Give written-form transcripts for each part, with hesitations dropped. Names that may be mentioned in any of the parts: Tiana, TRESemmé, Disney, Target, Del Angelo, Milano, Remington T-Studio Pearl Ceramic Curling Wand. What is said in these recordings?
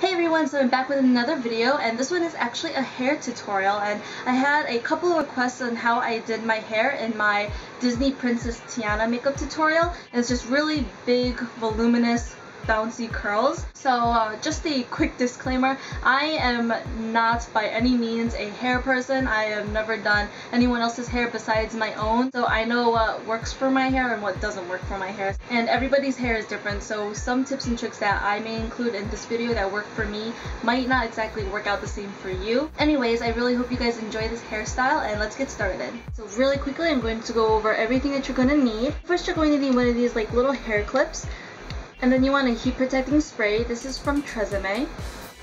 Hey everyone, so I'm back with another video, and this one is actually a hair tutorial, and I had a couple of requests on how I did my hair in my Disney Princess Tiana makeup tutorial, and it's just really big, voluminous, bouncy curls. So just a quick disclaimer, I am not by any means a hair person. I have never done anyone else's hair besides my own, so I know what works for my hair and what doesn't work for my hair, and everybody's hair is different, so some tips and tricks that I may include in this video that work for me might not exactly work out the same for you. Anyways, I really hope you guys enjoy this hairstyle, and let's get started. So really quickly, I'm going to go over everything that you're going to need. First, you're going to need one of these like little hair clips. And then you want a heat protecting spray. This is from TRESemmé.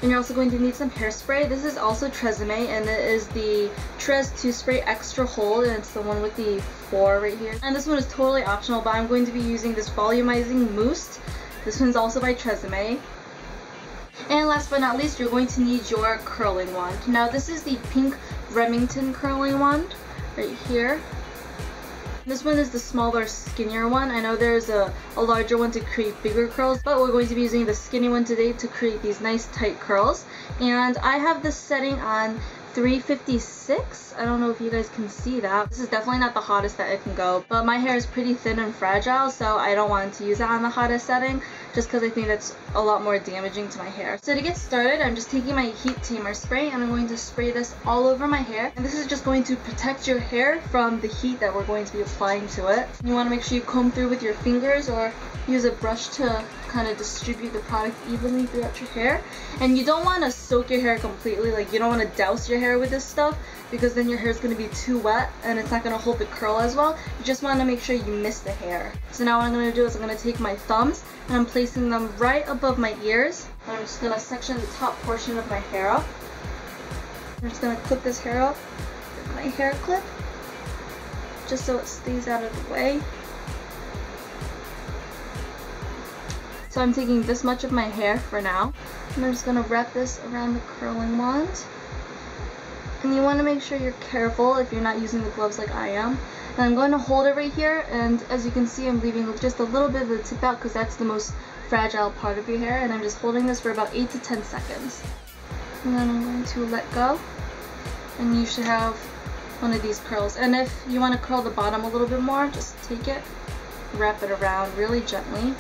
And you're also going to need some hairspray. This is also TRESemmé, and it is the Tres 2-Spray Extra Hold, and it's the one with the 4 right here. And this one is totally optional, but I'm going to be using this volumizing mousse. This one's also by TRESemmé. And last but not least, you're going to need your curling wand. Now this is the pink Remington curling wand right here. This one is the smaller, skinnier one. I know there's a larger one to create bigger curls, but we're going to be using the skinny one today to create these nice tight curls. And I have this setting on 356. I don't know if you guys can see that. This is definitely not the hottest that it can go, but my hair is pretty thin and fragile, so I don't want to use that on the hottest setting just because I think that's a lot more damaging to my hair. So to get started, I'm just taking my heat tamer spray, and I'm going to spray this all over my hair. And this is just going to protect your hair from the heat that we're going to be applying to it. You want to make sure you comb through with your fingers or use a brush to kind of distribute the product evenly throughout your hair. And you don't want to soak your hair completely, like you don't want to douse your hair with this stuff, because then your hair is going to be too wet and it's not going to hold the curl as well. You just want to make sure you miss the hair. So now what I'm going to do is I'm going to take my thumbs and I'm placing them right above my ears. And I'm just going to section the top portion of my hair off. I'm just going to clip this hair off with my hair clip, just so it stays out of the way. So I'm taking this much of my hair for now, and I'm just going to wrap this around the curling wand. And you want to make sure you're careful if you're not using the gloves like I am. And I'm going to hold it right here, and as you can see, I'm leaving just a little bit of the tip out because that's the most fragile part of your hair, and I'm just holding this for about 8 to 10 seconds. And then I'm going to let go, and you should have one of these curls. And if you want to curl the bottom a little bit more, just take it, wrap it around really gently.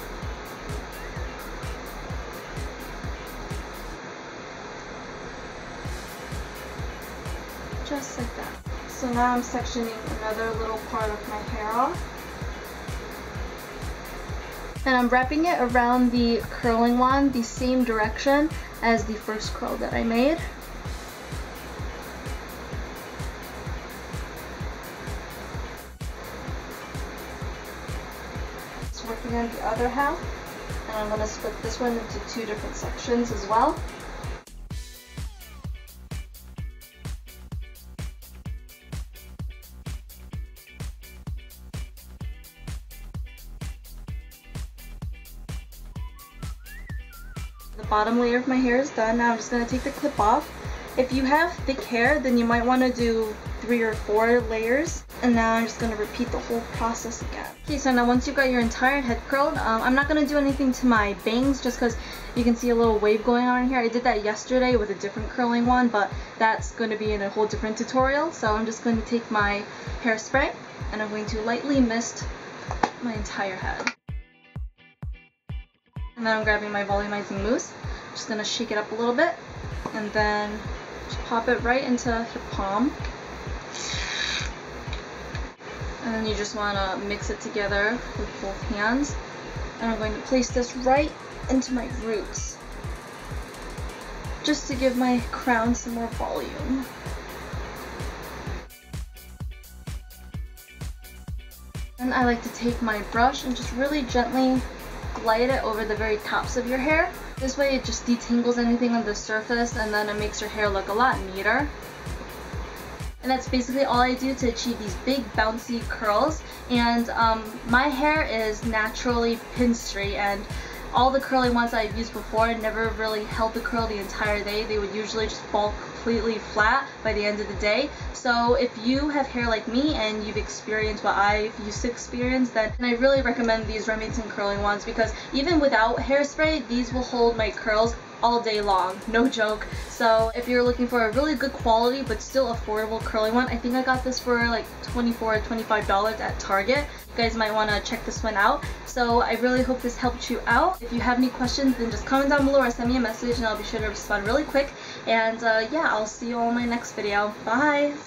Just like that. So now I'm sectioning another little part of my hair off. And I'm wrapping it around the curling wand the same direction as the first curl that I made. Just working on the other half. And I'm going to split this one into two different sections as well. The bottom layer of my hair is done. Now I'm just going to take the clip off. If you have thick hair, then you might want to do 3 or 4 layers. And now I'm just going to repeat the whole process again. Okay, so now once you've got your entire head curled, I'm not going to do anything to my bangs just because you can see a little wave going on here. I did that yesterday with a different curling wand, but that's going to be in a whole different tutorial. So I'm just going to take my hairspray, and I'm going to lightly mist my entire head. And then I'm grabbing my volumizing mousse, just going to shake it up a little bit, and then just pop it right into your palm. And then you just want to mix it together with both hands. And I'm going to place this right into my roots, just to give my crown some more volume. And I like to take my brush and just really gently glide it over the very tops of your hair. This way it just detangles anything on the surface, and then it makes your hair look a lot neater. And that's basically all I do to achieve these big bouncy curls. And my hair is naturally pin straight, and all the curling ones I've used before never really held the curl the entire day. They would usually just fall completely flat by the end of the day. So if you have hair like me and you've experienced what I used to experience, then I really recommend these Remington curling wands, because even without hairspray, these will hold my curls all day long, no joke. So if you're looking for a really good quality but still affordable curling wand, I think I got this for like $24 or $25 at Target. You guys might want to check this one out. So I really hope this helped you out. If you have any questions, then just comment down below or send me a message and I'll be sure to respond really quick. And yeah, I'll see you all in my next video. Bye!